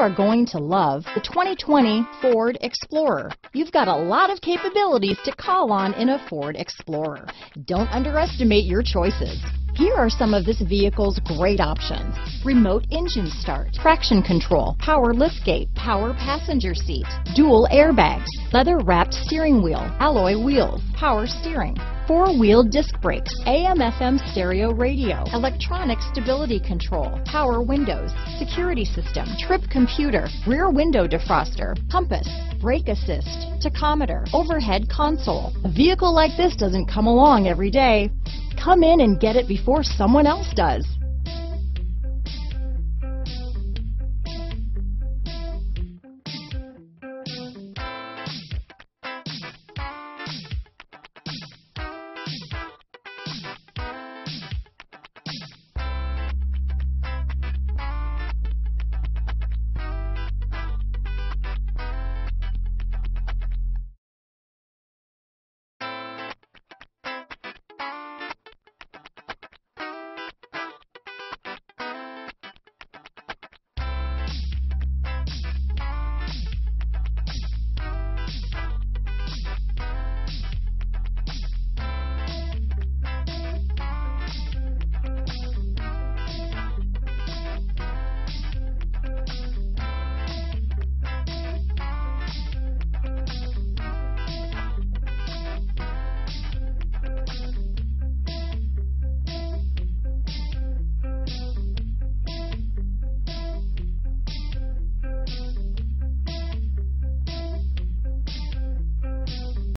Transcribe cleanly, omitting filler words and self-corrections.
are going to love the 2020 Ford Explorer. You've got a lot of capabilities to call on in a Ford Explorer. Don't underestimate your choices. Here are some of this vehicle's great options: remote engine start, traction control, power liftgate, power passenger seat, dual airbags, leather-wrapped steering wheel, alloy wheels, power steering, four-wheel disc brakes, AM/FM stereo radio, electronic stability control, power windows, security system, trip computer, rear window defroster, compass, brake assist, tachometer, overhead console. A vehicle like this doesn't come along every day. Come in and get it before someone else does.